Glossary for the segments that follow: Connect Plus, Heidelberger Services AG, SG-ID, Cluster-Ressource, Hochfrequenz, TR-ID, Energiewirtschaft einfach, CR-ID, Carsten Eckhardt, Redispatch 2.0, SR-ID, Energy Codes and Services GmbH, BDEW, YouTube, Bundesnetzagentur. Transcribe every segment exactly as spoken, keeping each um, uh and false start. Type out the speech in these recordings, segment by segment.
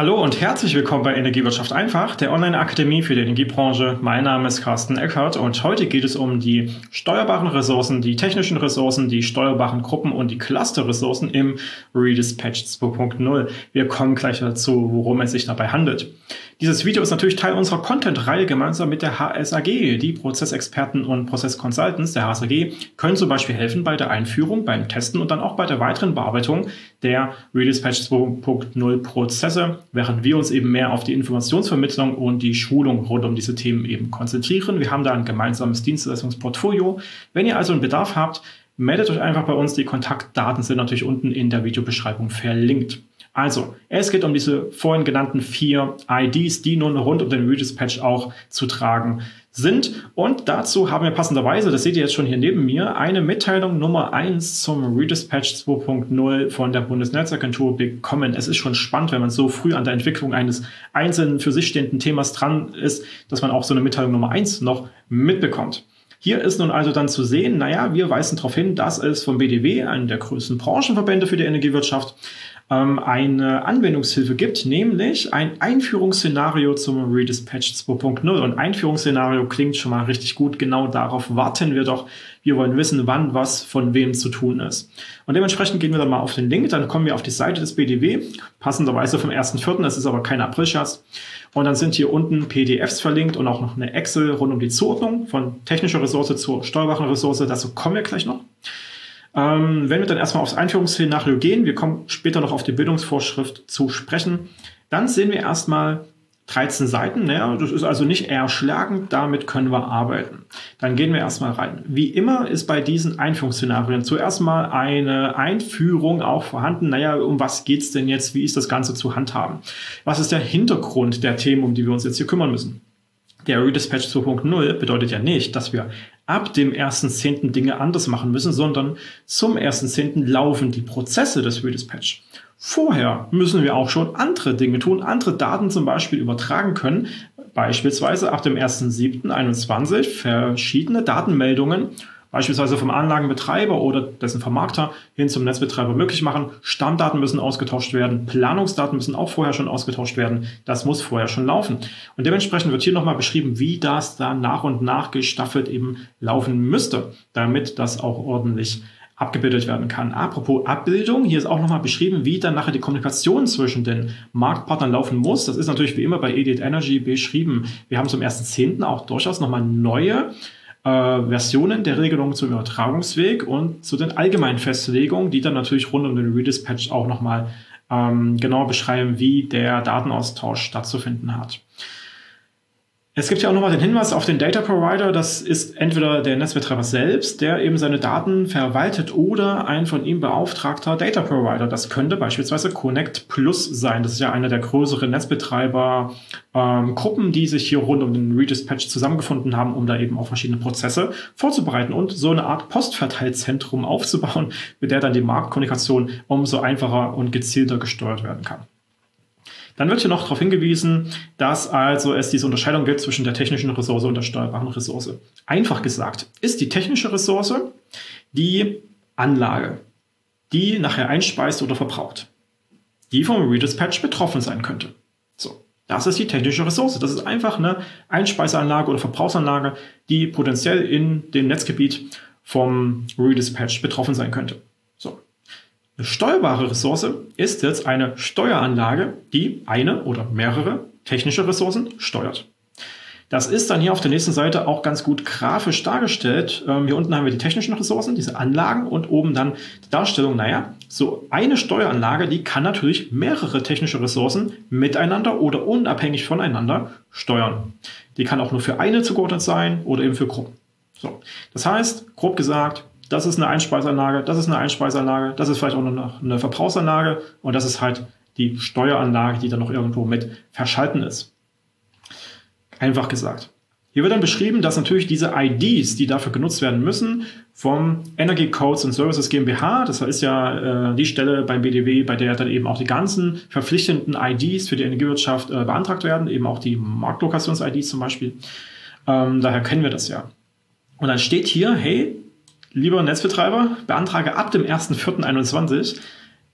Hallo und herzlich willkommen bei Energiewirtschaft einfach, der Online-Akademie für die Energiebranche. Mein Name ist Carsten Eckhardt und heute geht es um die steuerbaren Ressourcen, die technischen Ressourcen, die steuerbaren Gruppen und die Cluster-Ressourcen im Redispatch zwei Punkt null. Wir kommen gleich dazu, worum es sich dabei handelt. Dieses Video ist natürlich Teil unserer Content-Reihe gemeinsam mit der H S A G. Die Prozessexperten und Prozessconsultants der H S A G können zum Beispiel helfen bei der Einführung, beim Testen und dann auch bei der weiteren Bearbeitung der Redispatch zwei Punkt null Prozesse, während wir uns eben mehr auf die Informationsvermittlung und die Schulung rund um diese Themen eben konzentrieren. Wir haben da ein gemeinsames Dienstleistungsportfolio. Wenn ihr also einen Bedarf habt, meldet euch einfach bei uns. Die Kontaktdaten sind natürlich unten in der Videobeschreibung verlinkt. Also, es geht um diese vorhin genannten vier I Ds, die nun rund um den Redispatch auch zu tragen sind. Und dazu haben wir passenderweise, das seht ihr jetzt schon hier neben mir, eine Mitteilung Nummer eins zum Redispatch zwei Punkt null von der Bundesnetzagentur bekommen. Es ist schon spannend, wenn man so früh an der Entwicklung eines einzelnen für sich stehenden Themas dran ist, dass man auch so eine Mitteilung Nummer eins noch mitbekommt. Hier ist nun also dann zu sehen, naja, wir weisen darauf hin, dass es vom B D E W, einem der größten Branchenverbände für die Energiewirtschaft, eine Anwendungshilfe gibt, nämlich ein Einführungsszenario zum Redispatch zwei Punkt null. Und Einführungsszenario klingt schon mal richtig gut. Genau darauf warten wir doch. Wir wollen wissen, wann was von wem zu tun ist. Und dementsprechend gehen wir dann mal auf den Link. Dann kommen wir auf die Seite des B D E W, passenderweise vom ersten vierten Das ist aber kein April-Scherz. Und dann sind hier unten P D Fs verlinkt und auch noch eine Excel rund um die Zuordnung von technischer Ressource zur steuerbaren Ressource. Dazu kommen wir gleich noch. Ähm, wenn wir dann erstmal aufs Einführungsszenario gehen, wir kommen später noch auf die Bildungsvorschrift zu sprechen, dann sehen wir erstmal dreizehn Seiten. Naja, das ist also nicht erschlagend, damit können wir arbeiten. Dann gehen wir erstmal rein. Wie immer ist bei diesen Einführungsszenarien zuerst mal eine Einführung auch vorhanden. Naja, um was geht es denn jetzt? Wie ist das Ganze zu handhaben? Was ist der Hintergrund der Themen, um die wir uns jetzt hier kümmern müssen? Der Redispatch zwei Punkt null bedeutet ja nicht, dass wir ab dem ersten zehnten Dinge anders machen müssen, sondern zum ersten zehnten laufen die Prozesse des Redispatch. Vorher müssen wir auch schon andere Dinge tun, andere Daten zum Beispiel übertragen können, beispielsweise ab dem ersten siebten einundzwanzig verschiedene Datenmeldungen, beispielsweise vom Anlagenbetreiber oder dessen Vermarkter hin zum Netzbetreiber möglich machen. Stammdaten müssen ausgetauscht werden, Planungsdaten müssen auch vorher schon ausgetauscht werden. Das muss vorher schon laufen. Und dementsprechend wird hier nochmal beschrieben, wie das dann nach und nach gestaffelt eben laufen müsste, damit das auch ordentlich abgebildet werden kann. Apropos Abbildung, hier ist auch nochmal beschrieben, wie dann nachher die Kommunikation zwischen den Marktpartnern laufen muss. Das ist natürlich wie immer bei Edit Energy beschrieben. Wir haben zum ersten zehnten auch durchaus nochmal neue Äh, Versionen der Regelung zum Übertragungsweg und zu den allgemeinen Festlegungen, die dann natürlich rund um den Redispatch auch nochmal ähm, genau beschreiben, wie der Datenaustausch stattzufinden hat. Es gibt ja auch nochmal den Hinweis auf den Data Provider. Das ist entweder der Netzbetreiber selbst, der eben seine Daten verwaltet, oder ein von ihm beauftragter Data Provider. Das könnte beispielsweise Connect Plus sein. Das ist ja einer der größeren Netzbetreiber-Gruppen, ähm, die sich hier rund um den Redispatch zusammengefunden haben, um da eben auch verschiedene Prozesse vorzubereiten und so eine Art Postverteilzentrum aufzubauen, mit der dann die Marktkommunikation umso einfacher und gezielter gesteuert werden kann. Dann wird hier noch darauf hingewiesen, dass also es diese Unterscheidung gibt zwischen der technischen Ressource und der steuerbaren Ressource. Einfach gesagt ist die technische Ressource die Anlage, die nachher einspeist oder verbraucht, die vom Redispatch betroffen sein könnte. So, das ist die technische Ressource. Das ist einfach eine Einspeiseanlage oder Verbrauchsanlage, die potenziell in dem Netzgebiet vom Redispatch betroffen sein könnte. Eine steuerbare Ressource ist jetzt eine Steueranlage, die eine oder mehrere technische Ressourcen steuert. Das ist dann hier auf der nächsten Seite auch ganz gut grafisch dargestellt. Ähm, hier unten haben wir die technischen Ressourcen, diese Anlagen, und oben dann die Darstellung. Naja, so eine Steueranlage, die kann natürlich mehrere technische Ressourcen miteinander oder unabhängig voneinander steuern. Die kann auch nur für eine zugeordnet sein oder eben für Gruppen. So. Das heißt, grob gesagt, das ist eine Einspeiseanlage, das ist eine Einspeiseanlage, das ist vielleicht auch noch eine Verbrauchsanlage und das ist halt die Steueranlage, die dann noch irgendwo mit verschalten ist. Einfach gesagt. Hier wird dann beschrieben, dass natürlich diese I Ds, die dafür genutzt werden müssen, vom Energy Codes and Services GmbH, das ist ja äh, die Stelle beim B D E W, bei der dann eben auch die ganzen verpflichtenden I Ds für die Energiewirtschaft äh, beantragt werden, eben auch die Marktlokations-I Ds zum Beispiel. Ähm, daher kennen wir das ja. Und dann steht hier, hey, lieber Netzbetreiber, beantrage ab dem ersten vierten einundzwanzig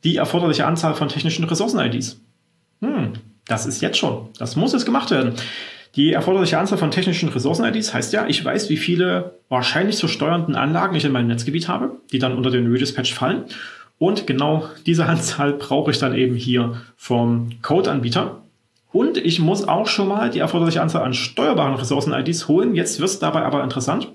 die erforderliche Anzahl von technischen Ressourcen-I Ds. Hm, Das ist jetzt schon. Das muss jetzt gemacht werden. Die erforderliche Anzahl von technischen Ressourcen-I Ds heißt ja, ich weiß, wie viele wahrscheinlich zu steuernden Anlagen ich in meinem Netzgebiet habe, die dann unter den Redispatch fallen. Und genau diese Anzahl brauche ich dann eben hier vom Code-Anbieter. Und ich muss auch schon mal die erforderliche Anzahl an steuerbaren Ressourcen-I Ds holen. Jetzt wird es dabei aber interessant,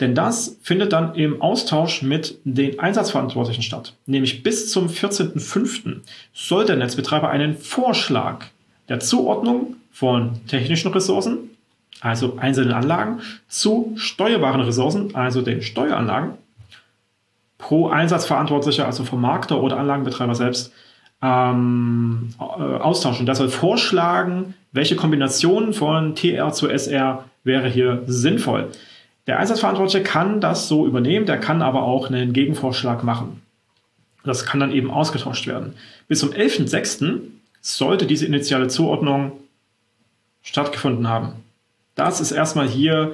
denn das findet dann im Austausch mit den Einsatzverantwortlichen statt. Nämlich bis zum vierzehnten fünften soll der Netzbetreiber einen Vorschlag der Zuordnung von technischen Ressourcen, also einzelnen Anlagen, zu steuerbaren Ressourcen, also den Steueranlagen, pro Einsatzverantwortlicher, also Vermarkter oder Anlagenbetreiber selbst, ähm, äh, austauschen. Das soll vorschlagen, welche Kombination von T R zu S R wäre hier sinnvoll. Der Einsatzverantwortliche kann das so übernehmen, der kann aber auch einen Gegenvorschlag machen. Das kann dann eben ausgetauscht werden. Bis zum elften sechsten sollte diese initiale Zuordnung stattgefunden haben. Das ist erstmal hier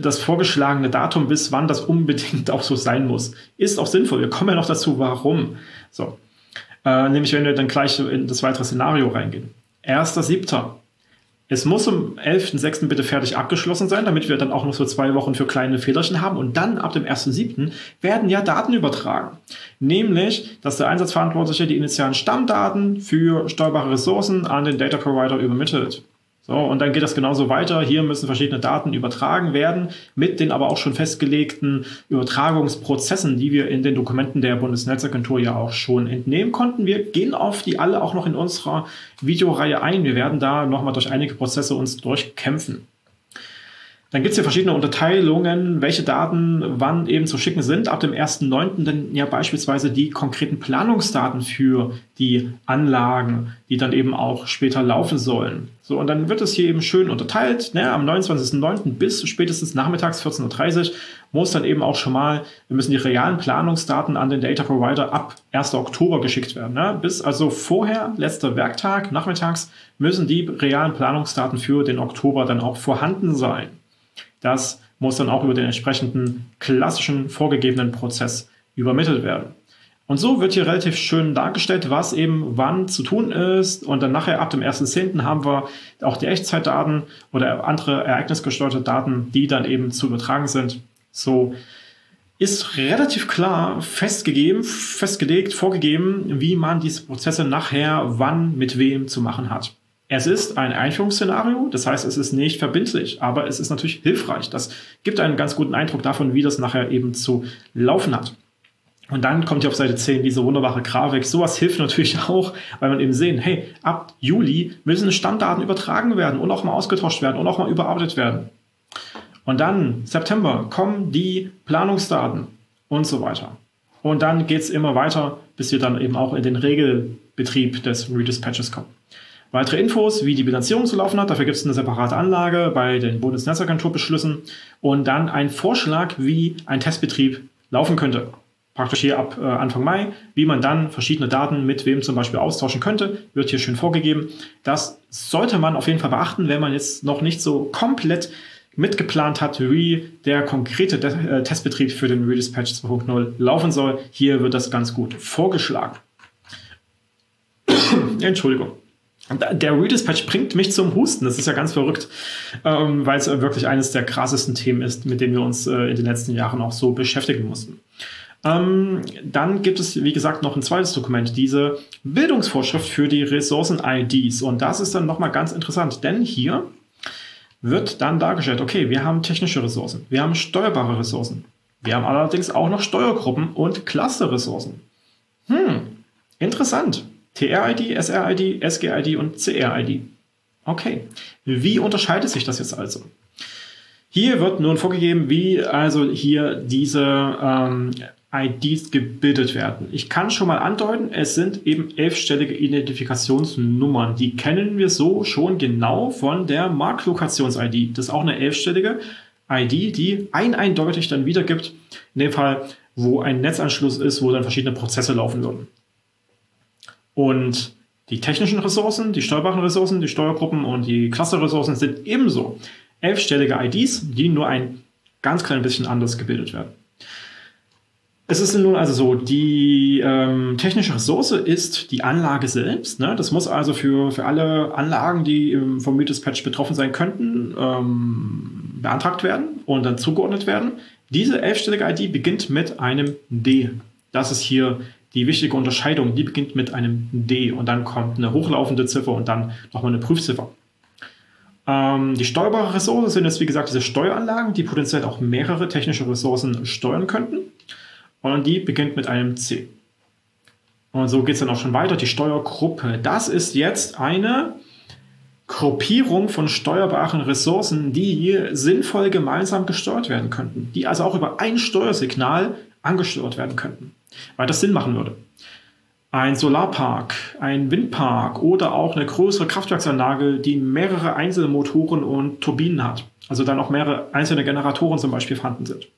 das vorgeschlagene Datum, bis wann das unbedingt auch so sein muss. Ist auch sinnvoll. Wir kommen ja noch dazu, warum. So, äh, nämlich wenn wir dann gleich in das weitere Szenario reingehen. ersten siebten Es muss am elften sechsten bitte fertig abgeschlossen sein, damit wir dann auch noch so zwei Wochen für kleine Fehlerchen haben. Und dann ab dem ersten siebten werden ja Daten übertragen. Nämlich, dass der Einsatzverantwortliche die initialen Stammdaten für steuerbare Ressourcen an den Data Provider übermittelt. So, und dann geht das genauso weiter. Hier müssen verschiedene Daten übertragen werden mit den aber auch schon festgelegten Übertragungsprozessen, die wir in den Dokumenten der Bundesnetzagentur ja auch schon entnehmen konnten. Wir gehen auf die alle auch noch in unserer Videoreihe ein. Wir werden da nochmal durch einige Prozesse uns durchkämpfen. Dann gibt es hier verschiedene Unterteilungen, welche Daten wann eben zu schicken sind. Ab dem ersten neunten dann ja beispielsweise die konkreten Planungsdaten für die Anlagen, die dann eben auch später laufen sollen. So, und dann wird es hier eben schön unterteilt. Ne? Am neunundzwanzigsten neunten bis spätestens nachmittags vierzehn Uhr dreißig muss dann eben auch schon mal, wir müssen die realen Planungsdaten an den Data Provider ab ersten Oktober geschickt werden. Ne? Bis also vorher, letzter Werktag, nachmittags, müssen die realen Planungsdaten für den Oktober dann auch vorhanden sein. Das muss dann auch über den entsprechenden klassischen vorgegebenen Prozess übermittelt werden. Und so wird hier relativ schön dargestellt, was eben wann zu tun ist. Und dann nachher ab dem ersten zehnten haben wir auch die Echtzeitdaten oder andere ereignisgesteuerte Daten, die dann eben zu übertragen sind. So ist relativ klar festgegeben, festgelegt, vorgegeben, wie man diese Prozesse nachher wann mit wem zu machen hat. Es ist ein Einführungsszenario, das heißt, es ist nicht verbindlich, aber es ist natürlich hilfreich. Das gibt einen ganz guten Eindruck davon, wie das nachher eben zu laufen hat. Und dann kommt hier auf Seite zehn diese wunderbare Grafik. Sowas hilft natürlich auch, weil man eben sehen, hey, ab Juli müssen Stammdaten übertragen werden und auch mal ausgetauscht werden und auch mal überarbeitet werden. Und dann September kommen die Planungsdaten und so weiter. Und dann geht es immer weiter, bis wir dann eben auch in den Regelbetrieb des Redispatches kommen. Weitere Infos, wie die Bilanzierung zu laufen hat, dafür gibt es eine separate Anlage bei den Bundesnetzagenturbeschlüssen und dann ein Vorschlag, wie ein Testbetrieb laufen könnte. Praktisch hier ab äh, Anfang Mai, wie man dann verschiedene Daten mit wem zum Beispiel austauschen könnte, wird hier schön vorgegeben. Das sollte man auf jeden Fall beachten, wenn man jetzt noch nicht so komplett mitgeplant hat, wie der konkrete De äh, Testbetrieb für den Redispatch zwei punkt null laufen soll. Hier wird das ganz gut vorgeschlagen. Entschuldigung. Der Redispatch bringt mich zum Husten. Das ist ja ganz verrückt, ähm, weil es wirklich eines der krassesten Themen ist, mit denen wir uns äh, in den letzten Jahren auch so beschäftigen mussten. Ähm, dann gibt es, wie gesagt, noch ein zweites Dokument, diese Bildungsvorschrift für die Ressourcen-I Ds. Und das ist dann nochmal ganz interessant, denn hier wird dann dargestellt, okay, wir haben technische Ressourcen, wir haben steuerbare Ressourcen, wir haben allerdings auch noch Steuergruppen und Cluster-Ressourcen. Hm, interessant. T R I D, S R I D, S G I D und C R I D. Okay, wie unterscheidet sich das jetzt also? Hier wird nun vorgegeben, wie also hier diese ähm, I Ds gebildet werden. Ich kann schon mal andeuten, es sind eben elfstellige Identifikationsnummern. Die kennen wir so schon genau von der Marktlokations-I D. Das ist auch eine elfstellige I D, die ein eindeutig dann wiedergibt, in dem Fall, wo ein Netzanschluss ist, wo dann verschiedene Prozesse laufen würden. Und die technischen Ressourcen, die steuerbaren Ressourcen, die Steuergruppen und die Clusterressourcen sind ebenso elfstellige I Ds, die nur ein ganz klein bisschen anders gebildet werden. Es ist nun also so, die ähm, technische Ressource ist die Anlage selbst. Ne? Das muss also für, für alle Anlagen, die ähm, vom Redispatch betroffen sein könnten, ähm, beantragt werden und dann zugeordnet werden. Diese elfstellige I D beginnt mit einem D. Das ist hier die wichtige Unterscheidung. Die beginnt mit einem D und dann kommt eine hochlaufende Ziffer und dann nochmal eine Prüfziffer. Ähm, die steuerbare Ressource sind jetzt, wie gesagt, diese Steueranlagen, die potenziell auch mehrere technische Ressourcen steuern könnten. Und die beginnt mit einem C. Und so geht es dann auch schon weiter. Die Steuergruppe. Das ist jetzt eine Gruppierung von steuerbaren Ressourcen, die sinnvoll gemeinsam gesteuert werden könnten. Die also auch über ein Steuersignal angesteuert werden könnten, weil das Sinn machen würde. Ein Solarpark, ein Windpark oder auch eine größere Kraftwerksanlage, die mehrere Einzelmotoren und Turbinen hat. Also dann auch mehrere einzelne Generatoren zum Beispiel vorhanden sind.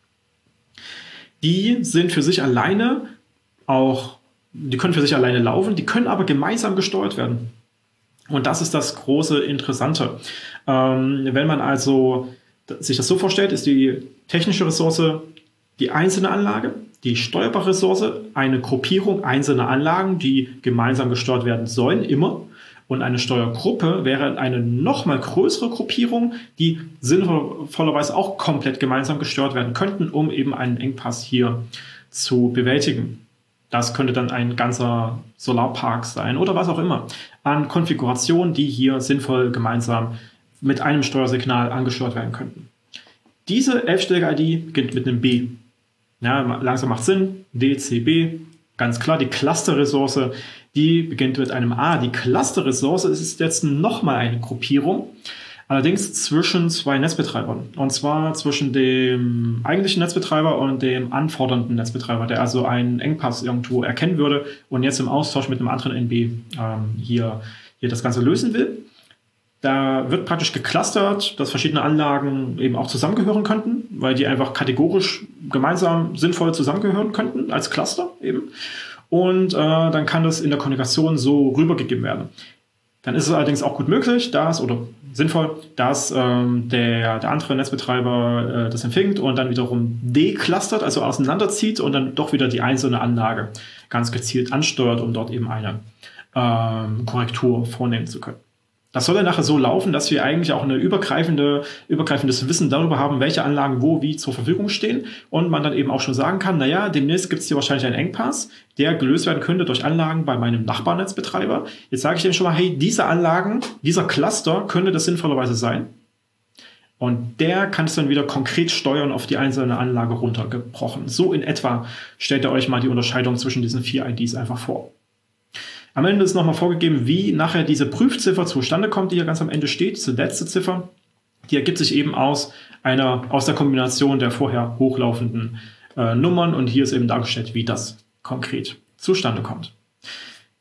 Die sind für sich alleine auch, die können für sich alleine laufen, die können aber gemeinsam gesteuert werden. Und das ist das große Interessante. Ähm, wenn man also sich das so vorstellt, ist die technische Ressource die einzelne Anlage, die steuerbare Ressource eine Gruppierung einzelner Anlagen, die gemeinsam gesteuert werden sollen, immer. Und eine Steuergruppe wäre eine nochmal größere Gruppierung, die sinnvollerweise auch komplett gemeinsam gesteuert werden könnten, um eben einen Engpass hier zu bewältigen. Das könnte dann ein ganzer Solarpark sein oder was auch immer an Konfigurationen, die hier sinnvoll gemeinsam mit einem Steuersignal angesteuert werden könnten. Diese elfstellige I D beginnt mit einem B. Ja, langsam macht Sinn. D C B. Ganz klar, die Cluster-Ressource, die beginnt mit einem A. Die Cluster-Ressource ist jetzt nochmal eine Gruppierung, allerdings zwischen zwei Netzbetreibern. Und zwar zwischen dem eigentlichen Netzbetreiber und dem anfordernden Netzbetreiber, der also einen Engpass irgendwo erkennen würde und jetzt im Austausch mit einem anderen N B ähm, hier, hier das Ganze lösen will. Da wird praktisch geclustert, dass verschiedene Anlagen eben auch zusammengehören könnten, weil die einfach kategorisch gemeinsam sinnvoll zusammengehören könnten, als Cluster eben. Und äh, dann kann das in der Kommunikation so rübergegeben werden. Dann ist es allerdings auch gut möglich, dass, oder sinnvoll, dass ähm, der, der andere Netzbetreiber äh, das empfängt und dann wiederum declustert, also auseinanderzieht und dann doch wieder die einzelne Anlage ganz gezielt ansteuert, um dort eben eine ähm, Korrektur vornehmen zu können. Das soll dann nachher so laufen, dass wir eigentlich auch ein übergreifende, übergreifendes Wissen darüber haben, welche Anlagen wo wie zur Verfügung stehen und man dann eben auch schon sagen kann, naja, demnächst gibt es hier wahrscheinlich einen Engpass, der gelöst werden könnte durch Anlagen bei meinem Nachbarnetzbetreiber. Jetzt sage ich dem schon mal, hey, diese Anlagen, dieser Cluster könnte das sinnvollerweise sein und der kann es dann wieder konkret steuern auf die einzelne Anlage runtergebrochen. So in etwa stellt ihr euch mal die Unterscheidung zwischen diesen vier I Ds einfach vor. Am Ende ist nochmal vorgegeben, wie nachher diese Prüfziffer zustande kommt, die hier ganz am Ende steht, diese letzte Ziffer. Die ergibt sich eben aus einer, aus der Kombination der vorher hochlaufenden äh, Nummern und hier ist eben dargestellt, wie das konkret zustande kommt.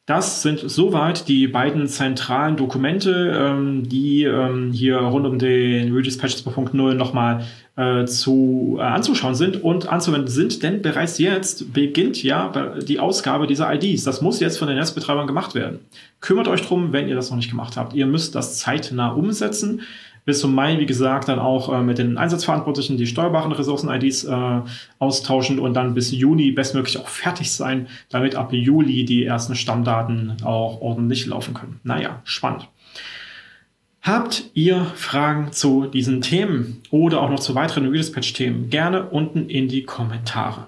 Das sind soweit die beiden zentralen Dokumente, ähm, die ähm, hier rund um den Redispatch zwei Punkt null nochmal äh, zu, äh, anzuschauen sind und anzuwenden sind, denn bereits jetzt beginnt ja die Ausgabe dieser I Ds. Das muss jetzt von den Netzbetreibern gemacht werden. Kümmert euch drum, wenn ihr das noch nicht gemacht habt. Ihr müsst das zeitnah umsetzen. Bis zum Mai, wie gesagt, dann auch äh, mit den Einsatzverantwortlichen die steuerbaren Ressourcen-I Ds äh, austauschen und dann bis Juni bestmöglich auch fertig sein, damit ab Juli die ersten Stammdaten auch ordentlich laufen können. Naja, spannend. Habt ihr Fragen zu diesen Themen oder auch noch zu weiteren Redispatch-Themen? Gerne unten in die Kommentare.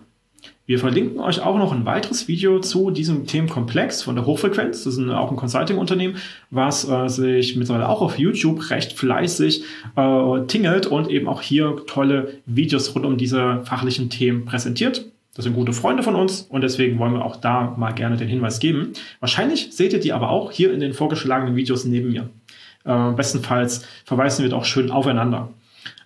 Wir verlinken euch auch noch ein weiteres Video zu diesem Themenkomplex von der Hochfrequenz. Das ist ein, auch ein Consulting-Unternehmen, was äh, sich mittlerweile auch auf YouTube recht fleißig äh, tingelt und eben auch hier tolle Videos rund um diese fachlichen Themen präsentiert. Das sind gute Freunde von uns und deswegen wollen wir auch da mal gerne den Hinweis geben. Wahrscheinlich seht ihr die aber auch hier in den vorgeschlagenen Videos neben mir. Äh, bestenfalls verweisen wir doch schön aufeinander.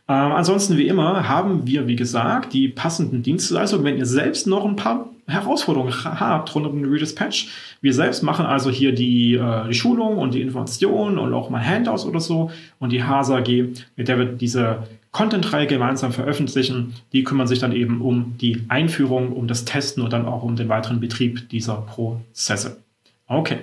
Ähm, ansonsten, wie immer, haben wir, wie gesagt, die passenden Dienstleistungen. Wenn ihr selbst noch ein paar Herausforderungen habt rund um den Redispatch, wir selbst machen also hier die, äh, die Schulung und die Informationen und auch mal Handouts oder so. Und die H S A G, mit der wir diese Content-Reihe gemeinsam veröffentlichen, die kümmern sich dann eben um die Einführung, um das Testen und dann auch um den weiteren Betrieb dieser Prozesse. Okay,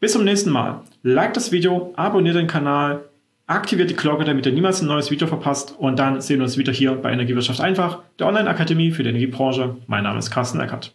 bis zum nächsten Mal. Like das Video, abonniert den Kanal. Aktiviert die Glocke, damit ihr niemals ein neues Video verpasst, und dann sehen wir uns wieder hier bei Energiewirtschaft einfach, der Online-Akademie für die Energiebranche. Mein Name ist Carsten Eckhardt.